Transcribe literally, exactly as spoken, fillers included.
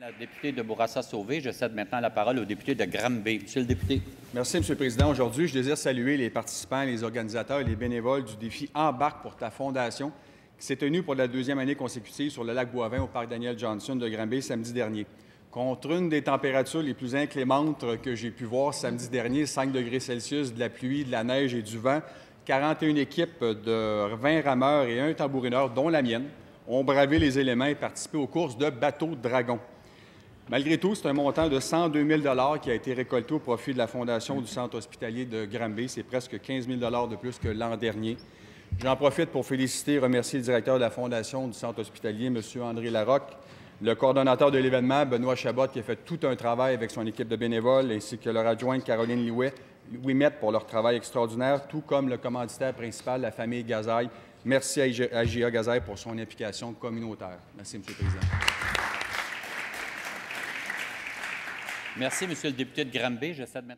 La députée de Bourassa-Sauvé, je cède maintenant la parole au député de Granby. Monsieur le député. Merci, Monsieur le Président. Aujourd'hui, je désire saluer les participants, les organisateurs et les bénévoles du défi Embarque pour ta fondation qui s'est tenu pour la deuxième année consécutive sur le lac Boivin au parc Daniel Johnson de Granby samedi dernier. Contre une des températures les plus inclémentes que j'ai pu voir samedi dernier, cinq degrés Celsius, de la pluie, de la neige et du vent, quarante et une équipes de vingt rameurs et un tambourineur, dont la mienne, ont bravé les éléments et participé aux courses de bateaux de dragons. Malgré tout, c'est un montant de cent deux mille dollars qui a été récolté au profit de la Fondation du centre hospitalier de Granby. C'est presque quinze mille dollars de plus que l'an dernier. J'en profite pour féliciter et remercier le directeur de la Fondation du centre hospitalier, M. André Larocque, le coordonnateur de l'événement, Benoît Chabot, qui a fait tout un travail avec son équipe de bénévoles, ainsi que leur adjointe, Caroline Louis Louis Met, pour leur travail extraordinaire, tout comme le commanditaire principal, la famille Gazaille. Merci à G A Gazaille pour son implication communautaire. Merci, Monsieur le Président. Merci, Monsieur le député de Granby. Je cède maintenant.